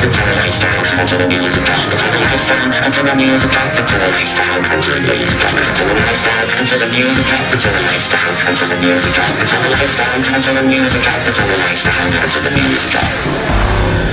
Until the music